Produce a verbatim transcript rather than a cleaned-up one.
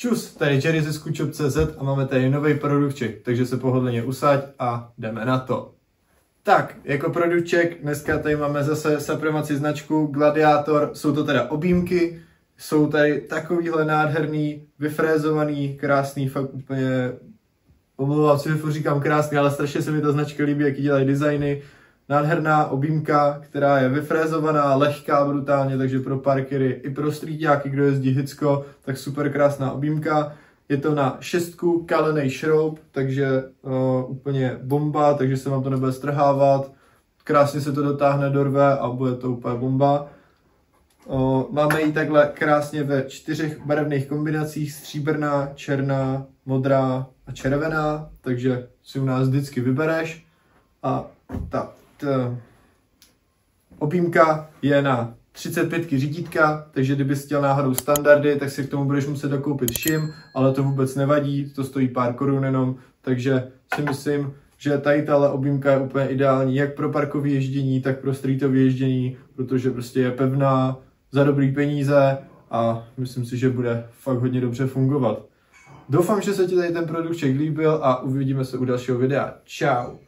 Čus, tady je Jerry ze Scootshop tečka cz a máme tady nový produktček, takže se pohodlně usaď a jdeme na to. Tak, jako produktček dneska tady máme zase Supremacy značku Gladiator, jsou to teda objímky, jsou tady takovýhle nádherný, vyfrézovaný, krásný, fakt úplně, omlouvám se, že říkám krásný, ale strašně se mi ta značka líbí, jaký dělají designy. Nádherná objímka, která je vyfrézovaná, lehká brutálně, takže pro parkery i pro streetáky, kdo jezdí hicko, tak super krásná objímka. Je to na šestku kalenej šroub, takže uh, úplně bomba, takže se vám to nebude strhávat. Krásně se to dotáhne, dorve a bude to úplně bomba. Uh, máme ji takhle krásně ve čtyřech barevných kombinacích, stříbrná, černá, modrá a červená, takže si u nás vždycky vybereš. A ta objímka je na třicet pět řídítka, takže kdyby chtěl náhodou standardy, tak si k tomu budeš muset dokoupit šim, ale to vůbec nevadí, to stojí pár korun jenom, takže si myslím, že tady tahle objímka je úplně ideální jak pro parkové ježdění, tak pro streetové ježdění, protože prostě je pevná, za dobrý peníze a myslím si, že bude fakt hodně dobře fungovat. Doufám, že se ti tady ten produktček líbil a uvidíme se u dalšího videa. Čau!